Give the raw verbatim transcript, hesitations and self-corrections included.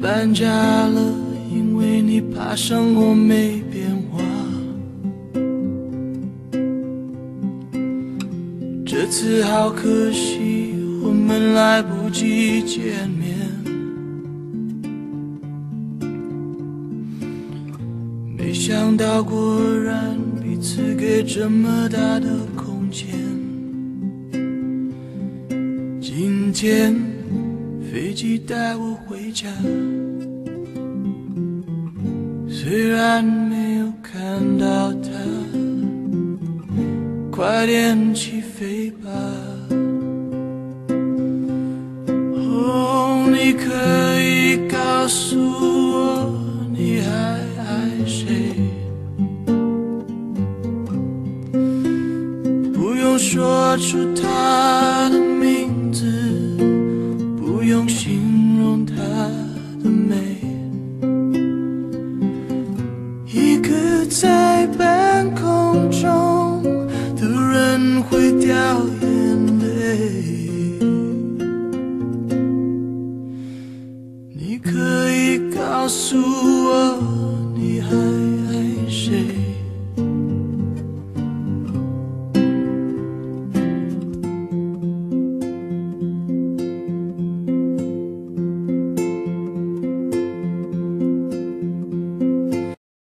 搬家了，因为你怕生活没变化。这次好可惜，我们来不及见面。没想到果然彼此给这么大的空间。今天飞机带我回家，虽然没有看到她，快点起飞吧。哦，你可以告诉我你还爱谁？不用说出他的名字，不用形容他的美，一个在半空中会掉眼泪。你可以告诉我你还爱谁？